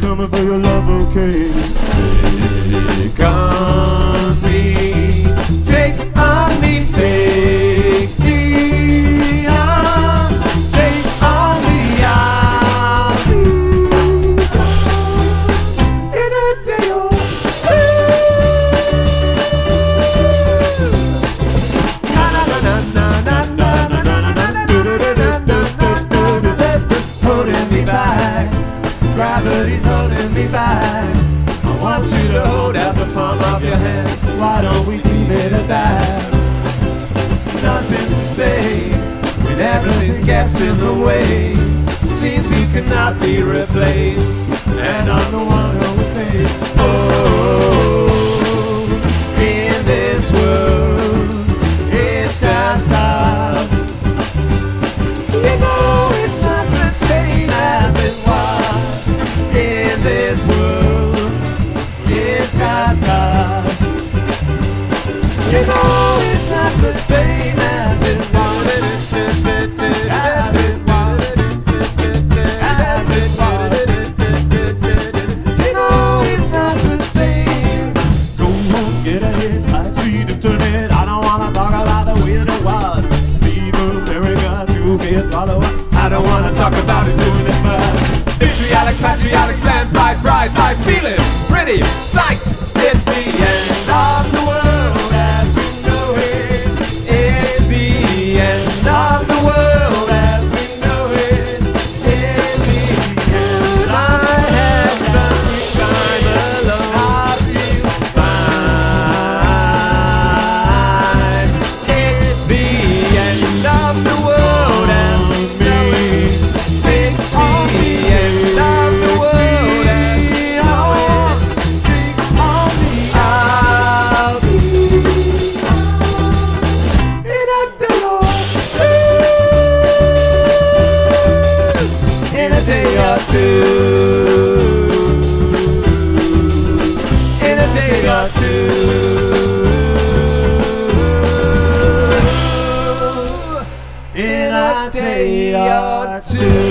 Coming for your love, okay? Take on me, take on me, take me on, take on me on. In a day or two. Na na na na na na na na na na na na na. Gravity's holding me back. I want you to hold out the palm of your hand. Why don't we leave it at that? Nothing to say when everything gets in the way. Seems you cannot be replaced, and I'm the one who will fade. Oh, in this world, it's just us. You know it's not the same as it was. In this world, it's just us. You know it's not the same as it was, as it was, as it was. You know it's not the same. Go on, get ahead, I see the turn it. I don't wanna talk about the way it was. People, America, you can't swallow up. I don't wanna talk about who's doing it first. Patriotic, patriotic, sand, pride, pride, I feel it, pretty, sight, it's the end of the world as we know it. It's the end of the world as we know it. It's the end. I have sunshine alone. I feel fine. It's the end of the world as we know it. It's the end. In a day or two. In a day or two.